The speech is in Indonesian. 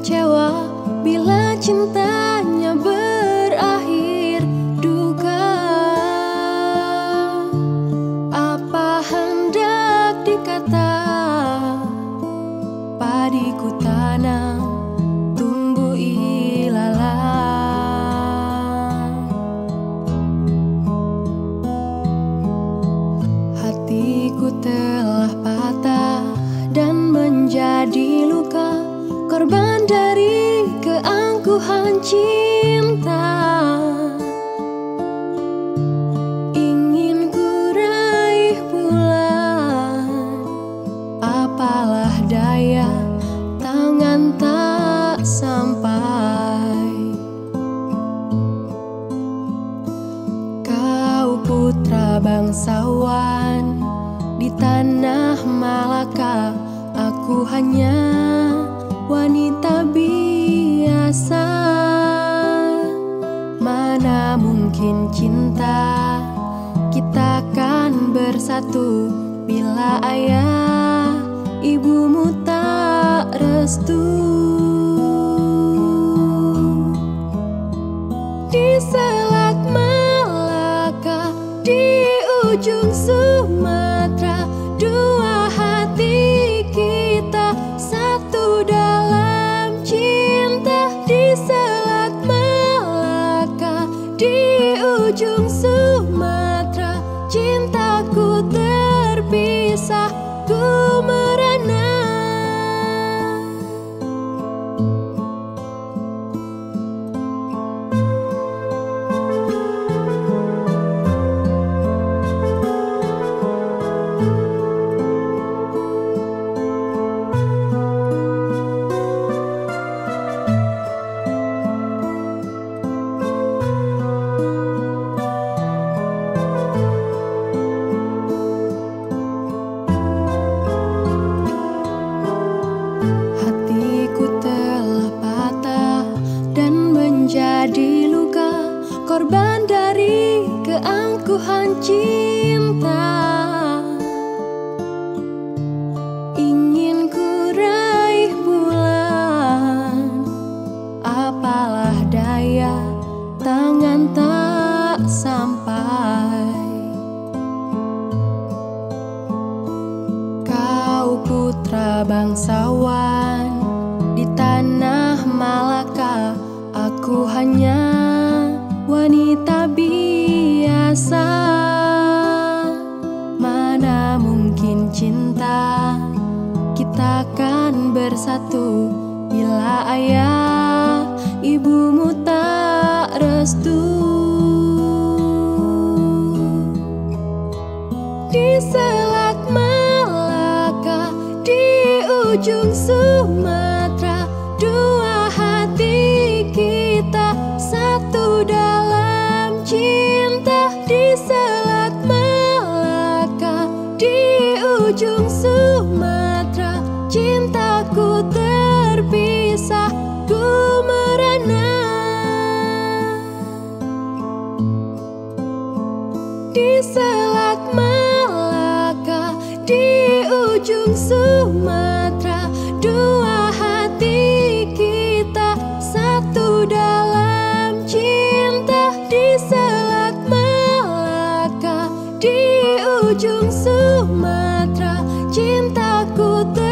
kecewa bila cintanya berakhir duka. Apa hendak dikata, padi ku tanam tumbuh ilalang. Hatiku telah patah dan menjadi luka, korban dari keangkuhan cinta. Ingin ku raih pula, apalah daya tangan tak sampai. Kau putra bangsawan di tanah Malaka, aku hanya wanita biasa. Mana mungkin cinta kita kan bersatu bila ayah ibumu tak restu. Di Selat Malaka, di ujung Sumatera, dua hati kita satu dalam cinta. Di Selat Malaka, di ujung Sumatera, cintaku terpisah, ku merana. Jadi luka, korban dari keangkuhan cinta. Ingin ku raih bulan, apalah daya tangan tak sampai. Kau putra bangsawan di tanah Malaka, aku hanya wanita biasa. Mana mungkin cinta kita kan bersatu bila ayah ibumu tak restu. Di Selat Malaka, di ujung Sumatera, dua hati satu dalam cinta. Di Selat Malaka, di ujung Sumatera, cintaku terpisah, ku merana. Di Selat Malaka, di ujung Sumatera, dua hati kita satu dalam cinta. Di Selat Malaka, di ujung Sumatera, cintaku